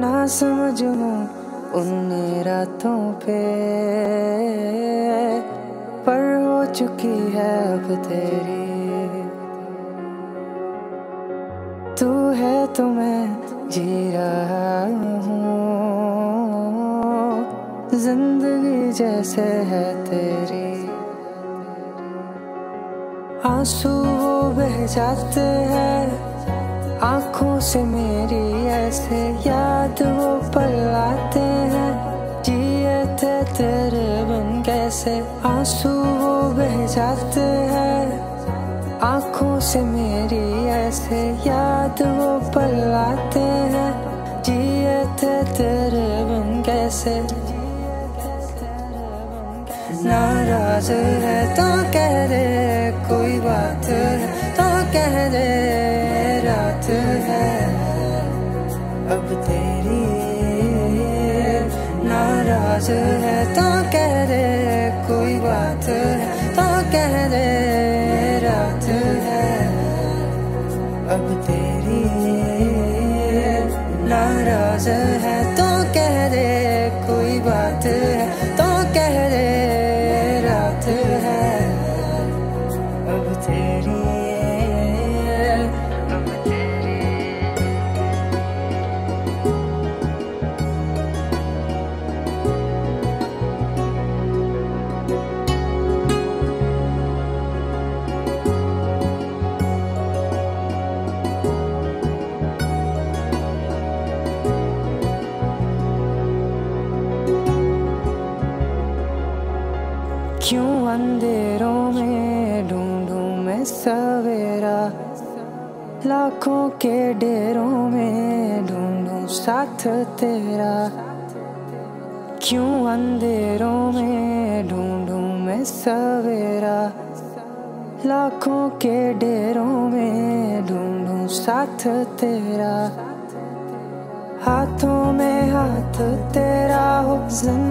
ना समझूं उन रातों पे, पर हो चुकी है अब तेरी। तू है तो मैं जी रहा हूँ, जिंदगी जैसे है तेरी। आंसू वो बह जाते हैं आँखों से मेरी, ऐसे याद वो पल आते हैं। जिए थे तेरे बिन कैसे, आंसू वो बह जाते हैं आँखों से मेरी, ऐसे याद वो पल आते हैं। जिए थे तेरे बिन कैसे, नाराज है तो कह दे, कोई बात है तो कह दे। अब तेरी नाराज है तो कह दे, कोई बात है तो कह दे। रात है अब तेरी, नाराज है तो कह दे, कोई बात है तो कह दे। रात है अब तेरी। क्यों अंधेरों में ढूंढूं मैं सवेरा, लाखों के डेरों में ढूंढूं साथ तेरा। क्यों अंधेरों में ढूंढूं मैं सवेरा, लाखों के डेरों में ढूंढूं साथ तेरा। हाथों में हाथ तेरा हो,